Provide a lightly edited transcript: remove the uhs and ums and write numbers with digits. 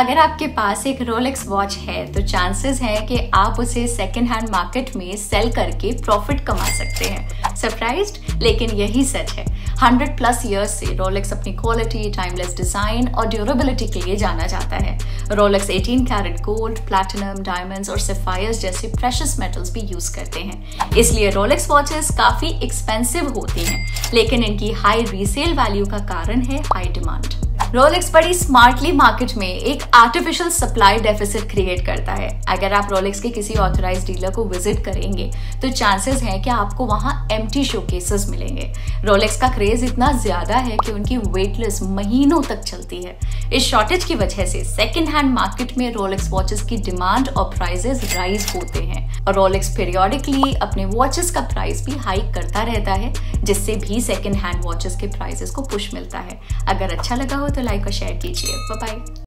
अगर आपके पास एक रोलेक्स वॉच है तो चांसेस हैं कि आप उसे सेकेंड हैंड मार्केट में सेल करके प्रॉफिट कमा सकते हैं। सरप्राइज्ड? लेकिन यही सच है। 100+ ईयर्स से रोलेक्स अपनी क्वालिटी, टाइमलेस डिजाइन और ड्यूरेबिलिटी के लिए जाना जाता है। Rolex 18 carat gold, platinum, diamonds और सैफायर्स जैसे प्रेशियस मेटल्स भी यूज करते हैं, इसलिए रोलेक्स वॉचेस काफी एक्सपेंसिव होती हैं, लेकिन इनकी हाई रीसेल वैल्यू का कारण है हाई डिमांड। रोलेक्स बड़ी स्मार्टली मार्केट में एक आर्टिफिशियल सप्लाई डेफिसिट क्रिएट करता है। अगर आप रोलेक्स के किसी ऑथराइज्ड डीलर को विजिट करेंगे तो चांसेस हैं कि आपको वहां एम्प्टी शोकेसेस मिलेंगे। रोलेक्स का क्रेज इतना ज्यादा है कि उनकी वेट लिस्ट महीनों तक चलती है। इस शॉर्टेज की वजह से सेकेंड हैंड मार्केट में रोलेक्स वॉचेस की डिमांड और प्राइजेस राइज होते हैं और रोलेक्स पीरियोडिकली अपने वॉचेस का प्राइस भी हाइक करता रहता है, जिससे भी सेकेंड हैंड वॉचेस के प्राइसेस को पुश मिलता है। अगर अच्छा लगा हो तो लाइक और शेयर कीजिए। Bye bye.